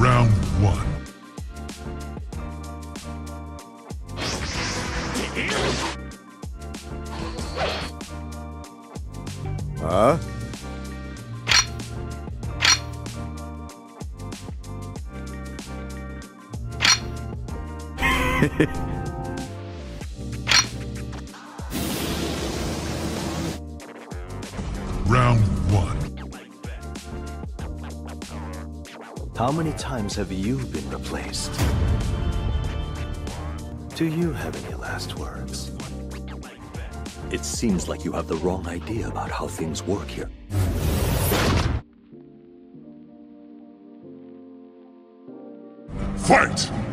Round one. Huh? Round one. How many times have you been replaced? Do you have any last words? It seems like you have the wrong idea about how things work here. Fight!